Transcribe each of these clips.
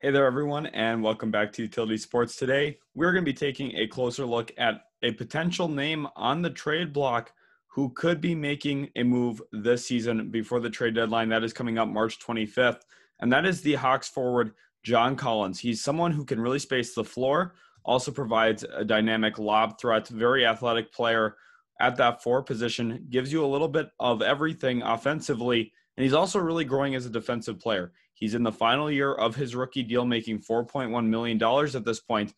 Hey there, everyone, and welcome back to Utility Sports. Today, we're going to be taking a closer look at a potential name on the trade block who could be making a move this season before the trade deadline. That is coming up March 25th, and that is the Hawks forward, John Collins. He's someone who can really space the floor, also provides a dynamic lob threat, very athletic player at that four position, gives you a little bit of everything offensively, and he's also really growing as a defensive player. He's in the final year of his rookie deal, making $4.1 million at this point.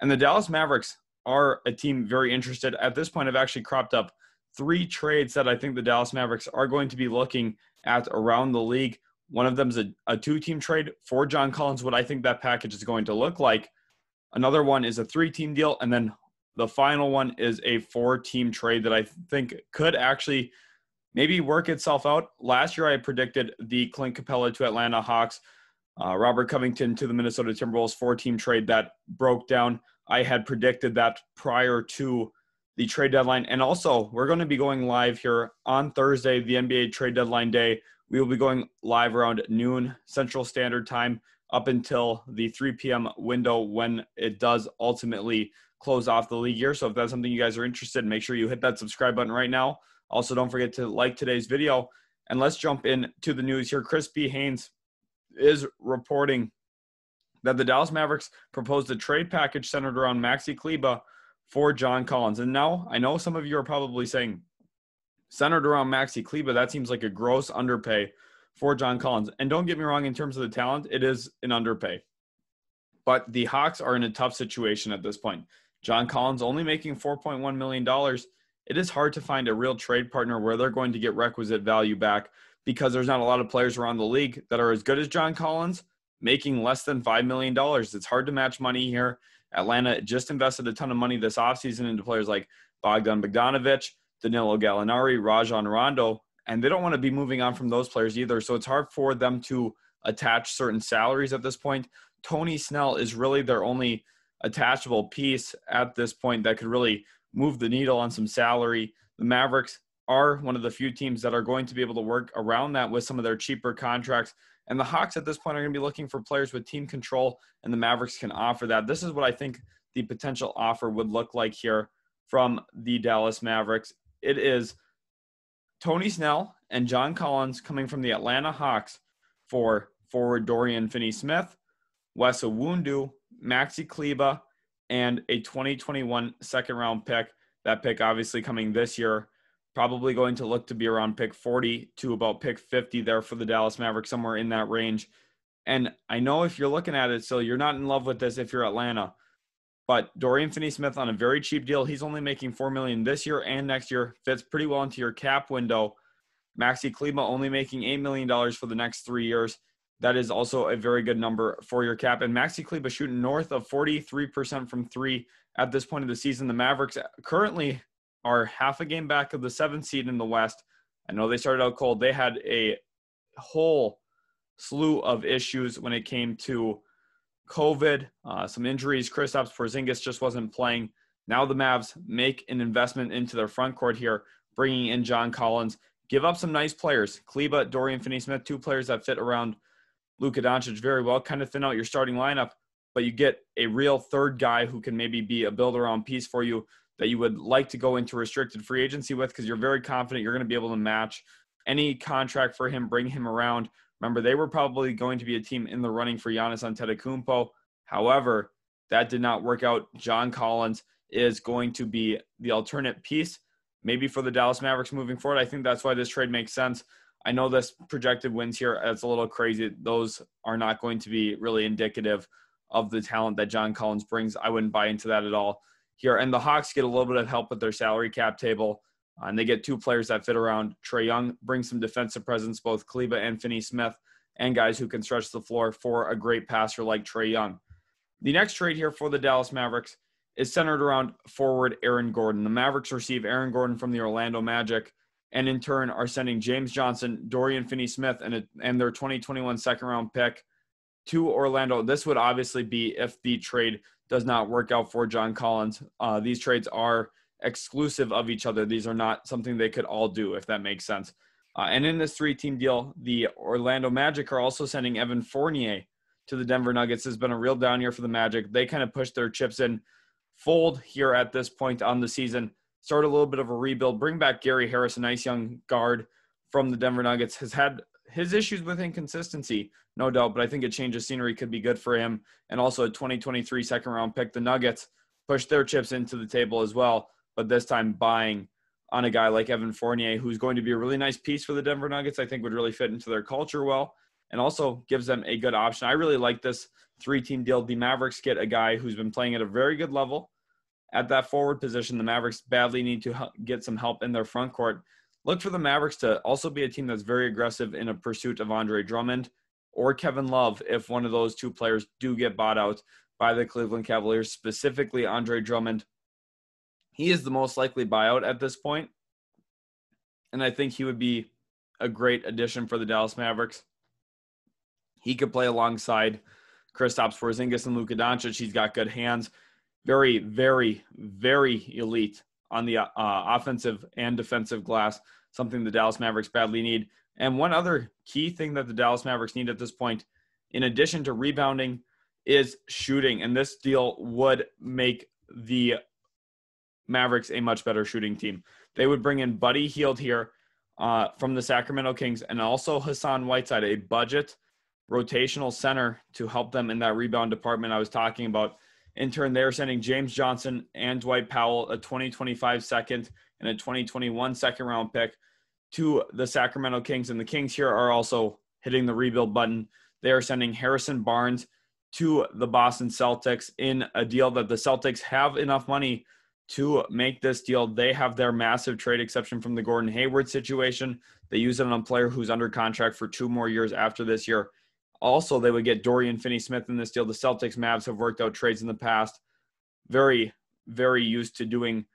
And the Dallas Mavericks are a team very interested. At this point, I've actually cropped up three trades that I think the Dallas Mavericks are going to be looking at around the league. One of them is a two-team trade for John Collins, what I think that package is going to look like. Another one is a three-team deal. And then the final one is a four-team trade that I think could actually maybe work itself out. Last year, I predicted the Clint Capella to Atlanta Hawks, Robert Covington to the Minnesota Timberwolves four-team trade that broke down. I had predicted that prior to the trade deadline. And also, we're going to be going live here on Thursday, the NBA trade deadline day. We will be going live around noon Central Standard Time up until the 3 p.m. window when it does ultimately close off the league year. So if that's something you guys are interested in, make sure you hit that subscribe button right now. Also, don't forget to like today's video, and let's jump into the news here. Chris B. Haynes is reporting that the Dallas Mavericks proposed a trade package centered around Maxi Kleber for John Collins. And now I know some of you are probably saying centered around Maxi Kleber, that seems like a gross underpay for John Collins. And don't get me wrong, in terms of the talent, it is an underpay. But the Hawks are in a tough situation at this point. John Collins only making $4.1 million. It is hard to find a real trade partner where they're going to get requisite value back, because there's not a lot of players around the league that are as good as John Collins, making less than $5 million. It's hard to match money here. Atlanta just invested a ton of money this offseason into players like Bogdan Bogdanovich, Danilo Gallinari, Rajon Rondo, and they don't want to be moving on from those players either. So it's hard for them to attach certain salaries at this point. Tony Snell is really their only attachable piece at this point that could really move the needle on some salary. The Mavericks are one of the few teams that are going to be able to work around that with some of their cheaper contracts. And the Hawks at this point are going to be looking for players with team control, and the Mavericks can offer that. This is what I think the potential offer would look like here from the Dallas Mavericks. It is Tony Snell and John Collins coming from the Atlanta Hawks for forward Dorian Finney-Smith, Wes Iwundu, Maxi Kleber, and a 2021 second-round pick. That pick obviously coming this year, probably going to look to be around pick 40 to about pick 50 there for the Dallas Mavericks, somewhere in that range. And I know if you're looking at it still, you're not in love with this if you're Atlanta, but Dorian Finney-Smith on a very cheap deal, he's only making $4 million this year and next year, fits pretty well into your cap window. Maxi Kleber only making $8 million for the next 3 years. That is also a very good number for your cap. And Maxi Kleber shooting north of 43% from three at this point of the season. The Mavericks currently are half a game back of the 7th seed in the West. I know they started out cold. They had a whole slew of issues when it came to COVID, some injuries. Kristaps Porzingis just wasn't playing. Now the Mavs make an investment into their frontcourt here, bringing in John Collins. Give up some nice players. Kleber, Dorian Finney-Smith, two players that fit around Luka Doncic very well, kind of thin out your starting lineup, but you get a real third guy who can maybe be a build-around piece for you that you would like to go into restricted free agency with, because you're very confident you're going to be able to match any contract for him, bring him around. Remember, they were probably going to be a team in the running for Giannis Antetokounmpo. However, that did not work out. John Collins is going to be the alternate piece maybe for the Dallas Mavericks moving forward. I think that's why this trade makes sense. I know this projected wins here, that's a little crazy. Those are not going to be really indicative of the talent that John Collins brings. I wouldn't buy into that at all here. And the Hawks get a little bit of help with their salary cap table, and they get two players that fit around Trae Young, bring some defensive presence, both Kleber and Finney-Smith, and guys who can stretch the floor for a great passer like Trae Young. The next trade here for the Dallas Mavericks is centered around forward Aaron Gordon. The Mavericks receive Aaron Gordon from the Orlando Magic, and in turn are sending James Johnson, Dorian Finney-Smith, and their 2021 second-round pick to Orlando. This would obviously be if the trade does not work out for John Collins. These trades are exclusive of each other. These are not something they could all do, if that makes sense. And in this three-team deal, the Orlando Magic are also sending Evan Fournier to the Denver Nuggets. It's been a real down year for the Magic. They kind of pushed their chips in fold here at this point on the season, start a little bit of a rebuild, bring back Gary Harris, a nice young guard from the Denver Nuggets. Has had his issues with inconsistency, no doubt, but I think a change of scenery could be good for him. And also a 2023 second-round pick, the Nuggets pushed their chips into the table as well, but this time buying on a guy like Evan Fournier, who's going to be a really nice piece for the Denver Nuggets, I think would really fit into their culture well, and also gives them a good option. I really like this three-team deal. The Mavericks get a guy who's been playing at a very good level at that forward position. The Mavericks badly need to get some help in their front court. Look for the Mavericks to also be a team that's very aggressive in a pursuit of Andre Drummond or Kevin Love if one of those two players do get bought out by the Cleveland Cavaliers, specifically Andre Drummond. He is the most likely buyout at this point, and I think he would be a great addition for the Dallas Mavericks. He could play alongside Kristaps Porzingis and Luka Doncic. He's got good hands. Very, very, very elite on the offensive and defensive glass, something the Dallas Mavericks badly need. And one other key thing that the Dallas Mavericks need at this point, in addition to rebounding, is shooting. And this deal would make the Mavericks a much better shooting team. They would bring in Buddy Hield here from the Sacramento Kings, and also Hassan Whiteside, a budget rotational center to help them in that rebound department I was talking about. In turn, they are sending James Johnson and Dwight Powell, a 2025 second and a 2021 second round pick, to the Sacramento Kings. And the Kings here are also hitting the rebuild button. They are sending Harrison Barnes to the Boston Celtics in a deal that the Celtics have enough money to make this deal. They have their massive trade exception from the Gordon Hayward situation. They use it on a player who's under contract for 2 more years after this year. Also, they would get Dorian Finney-Smith in this deal. The Celtics, Mavs have worked out trades in the past. Very, very used to doing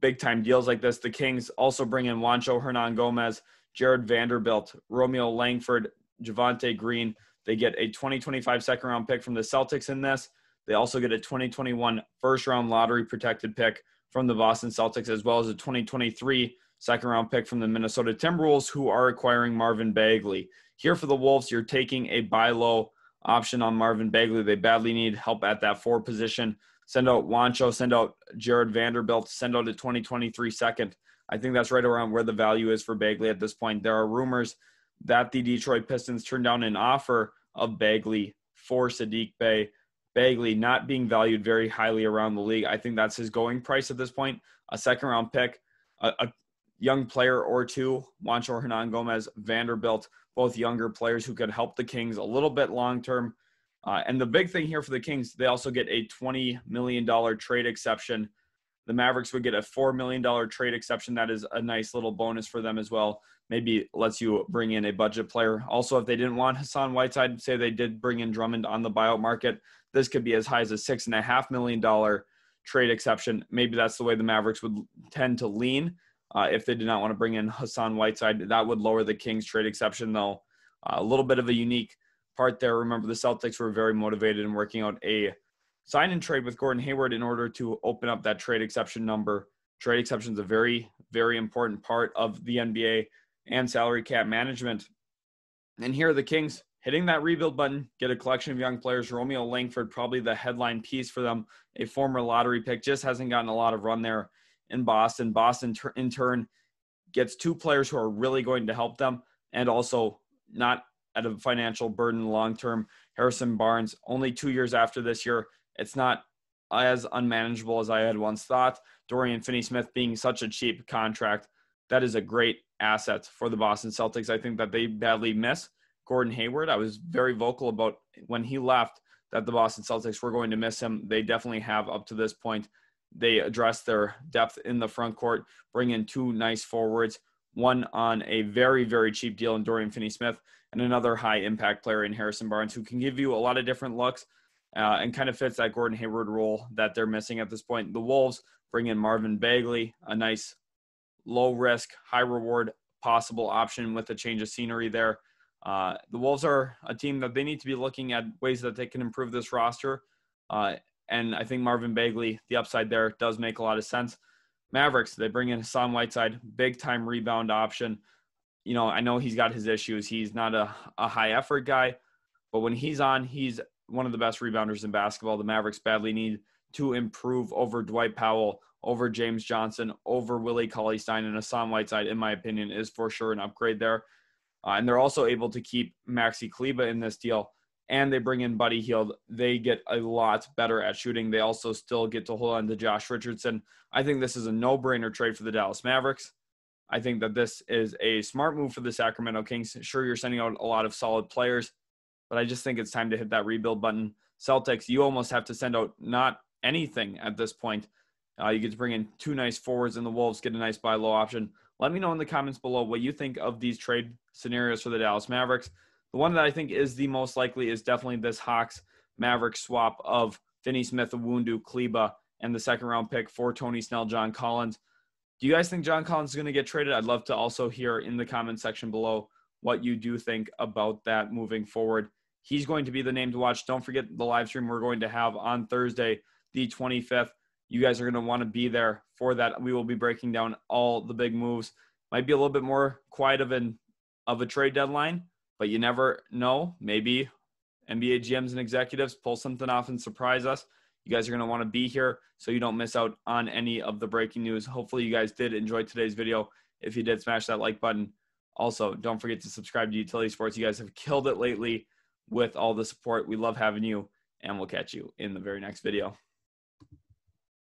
big-time deals like this. The Kings also bring in Juancho Hernangómez, Jared Vanderbilt, Romeo Langford, Javonte Green. They get a 2025 second-round pick from the Celtics in this. They also get a 2021 first-round lottery-protected pick from the Boston Celtics, as well as a 2023 second-round pick from the Minnesota Timberwolves, who are acquiring Marvin Bagley. Here for the Wolves, you're taking a buy-low option on Marvin Bagley. They badly need help at that forward position. Send out Juancho, send out Jared Vanderbilt, send out a 2023 second. I think that's right around where the value is for Bagley at this point. There are rumors that the Detroit Pistons turned down an offer of Bagley for Sadiq Bey. Bagley not being valued very highly around the league. I think that's his going price at this point. A second-round pick, a young player or two, Juancho Hernangómez, Vanderbilt, both younger players who could help the Kings a little bit long-term. And the big thing here for the Kings, they also get a $20 million trade exception. The Mavericks would get a $4 million trade exception. That is a nice little bonus for them as well. Maybe lets you bring in a budget player. Also, if they didn't want Hassan Whiteside, say they did bring in Drummond on the buyout market, this could be as high as a $6.5 million trade exception. Maybe that's the way the Mavericks would tend to lean. If they did not want to bring in Hassan Whiteside, that would lower the Kings trade exception, though. A little bit of a unique part there. Remember, the Celtics were very motivated in working out a sign and trade with Gordon Hayward in order to open up that trade exception number. Trade exception is a very, very important part of the NBA and salary cap management. And here are the Kings hitting that rebuild button, get a collection of young players. Romeo Langford, probably the headline piece for them, a former lottery pick, just hasn't gotten a lot of run there in Boston. Boston, in turn, gets 2 players who are really going to help them and also not at a financial burden long-term. Harrison Barnes, only 2 years after this year. It's not as unmanageable as I had once thought. Dorian Finney-Smith being such a cheap contract, that is a great asset for the Boston Celtics. I think that they badly miss Gordon Hayward. I was very vocal about when he left that the Boston Celtics were going to miss him. They definitely have up to this point. They address their depth in the front court, bring in 2 nice forwards, one on a very, very cheap deal in Dorian Finney-Smith, and another high-impact player in Harrison Barnes, who can give you a lot of different looks and kind of fits that Gordon Hayward role that they're missing at this point. The Wolves bring in Marvin Bagley, a nice low-risk, high-reward possible option with a change of scenery there. The Wolves are a team that they need to be looking at ways that they can improve this roster. And I think Marvin Bagley, the upside there, does make a lot of sense. Mavericks, they bring in Hassan Whiteside, big-time rebound option. You know, I know he's got his issues. He's not a high-effort guy, but when he's on, he's one of the best rebounders in basketball. The Mavericks badly need to improve over Dwight Powell, over James Johnson, over Willie Cauley-Stein, and Hassan Whiteside, in my opinion, is for sure an upgrade there. And they're also able to keep Maxi Kleber in this deal, and they bring in Buddy Hield. They get a lot better at shooting. They also still get to hold on to Josh Richardson. I think this is a no-brainer trade for the Dallas Mavericks. I think that this is a smart move for the Sacramento Kings. Sure, you're sending out a lot of solid players, but I just think it's time to hit that rebuild button. Celtics, you almost have to send out not anything at this point. You get to bring in two nice forwards, and the Wolves get a nice buy-low option. Let me know in the comments below what you think of these trade scenarios for the Dallas Mavericks. The one that I think is the most likely is definitely this Hawks-Mavericks swap of Finney-Smith, Iwundu, Kleba, and the second-round pick for Tony Snell, John Collins. Do you guys think John Collins is going to get traded? I'd love to also hear in the comment section below what you do think about that moving forward. He's going to be the name to watch. Don't forget the live stream we're going to have on Thursday, the 25th. You guys are going to want to be there for that. We will be breaking down all the big moves. Might be a little bit more quiet of a trade deadline, but you never know. Maybe NBA GMs and executives pull something off and surprise us. You guys are going to want to be here so you don't miss out on any of the breaking news. Hopefully you guys did enjoy today's video. If you did, smash that like button. Also, don't forget to subscribe to Utility Sports. You guys have killed it lately with all the support. We love having you, and we'll catch you in the very next video.